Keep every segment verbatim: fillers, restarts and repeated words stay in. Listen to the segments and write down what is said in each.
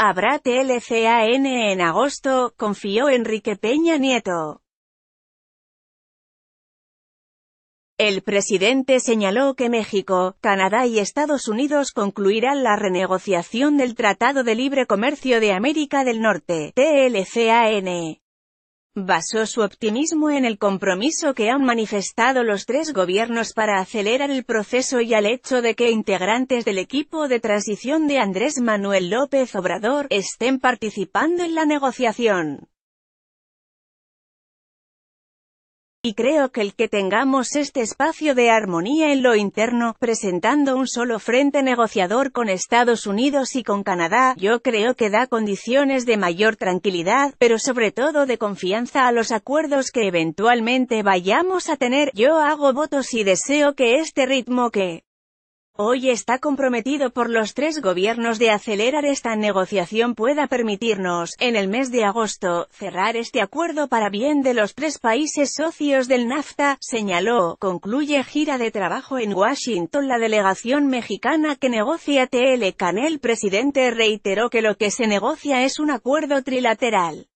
Habrá T L C A N en agosto, confió Enrique Peña Nieto. El presidente señaló que México, Canadá y Estados Unidos concluirán la renegociación del Tratado de Libre Comercio de América del Norte, T L C A N. Basó su optimismo en el compromiso que han manifestado los tres gobiernos para acelerar el proceso y al hecho de que integrantes del equipo de transición de Andrés Manuel López Obrador estén participando en la negociación. Y creo que el que tengamos este espacio de armonía en lo interno, presentando un solo frente negociador con Estados Unidos y con Canadá, yo creo que da condiciones de mayor tranquilidad, pero sobre todo de confianza a los acuerdos que eventualmente vayamos a tener. Yo hago votos y deseo que este ritmo que hoy está comprometido por los tres gobiernos de acelerar esta negociación pueda permitirnos, en el mes de agosto, cerrar este acuerdo para bien de los tres países socios del NAFTA, señaló. Concluye gira de trabajo en Washington la delegación mexicana que negocia T L C A N. El presidente reiteró que lo que se negocia es un acuerdo trilateral.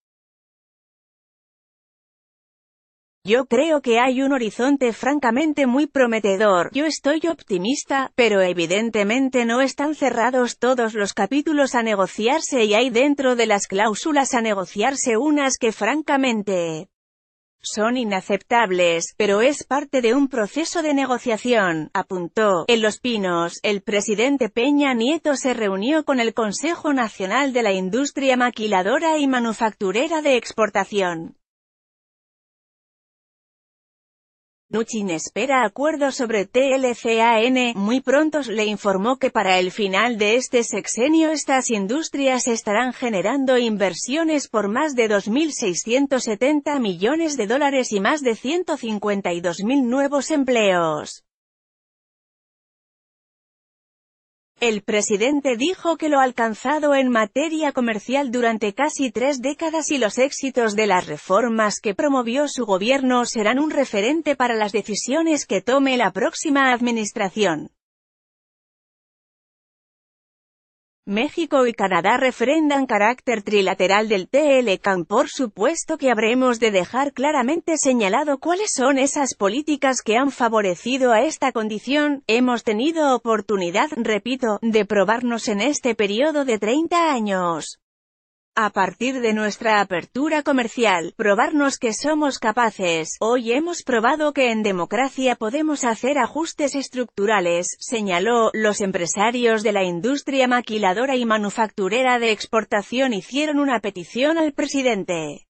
Yo creo que hay un horizonte francamente muy prometedor. Yo estoy optimista, pero evidentemente no están cerrados todos los capítulos a negociarse y hay dentro de las cláusulas a negociarse unas que francamente son inaceptables, pero es parte de un proceso de negociación, apuntó. En Los Pinos, el presidente Peña Nieto se reunió con el Consejo Nacional de la Industria Maquiladora y Manufacturera de Exportación. Nuchin espera acuerdos sobre T L C A N, muy pronto le informó que para el final de este sexenio estas industrias estarán generando inversiones por más de dos mil seiscientos setenta millones de dólares y más de ciento cincuenta y dos mil nuevos empleos. El presidente dijo que lo alcanzado en materia comercial durante casi tres décadas y los éxitos de las reformas que promovió su gobierno serán un referente para las decisiones que tome la próxima administración. México y Canadá refrendan carácter trilateral del T L C A N. Por supuesto que habremos de dejar claramente señalado cuáles son esas políticas que han favorecido a esta condición. Hemos tenido oportunidad, repito, de probarnos en este periodo de treinta años. A partir de nuestra apertura comercial, probarnos que somos capaces. Hoy hemos probado que en democracia podemos hacer ajustes estructurales, señaló. Los empresarios de la industria maquiladora y manufacturera de exportación hicieron una petición al presidente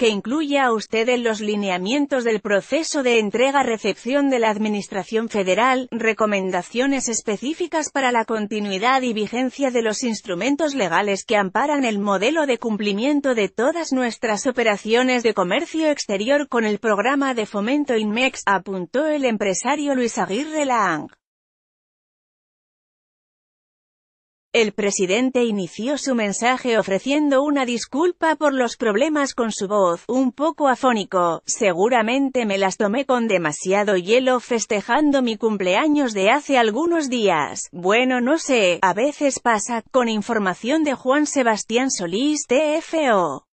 que incluya usted en los lineamientos del proceso de entrega-recepción de la Administración Federal, recomendaciones específicas para la continuidad y vigencia de los instrumentos legales que amparan el modelo de cumplimiento de todas nuestras operaciones de comercio exterior con el programa de fomento INMEX, apuntó el empresario Luis Aguirre-Lang. El presidente inició su mensaje ofreciendo una disculpa por los problemas con su voz, un poco afónico. Seguramente me las tomé con demasiado hielo festejando mi cumpleaños de hace algunos días. Bueno, no sé, a veces pasa, con información de Juan Sebastián Solís, T F O.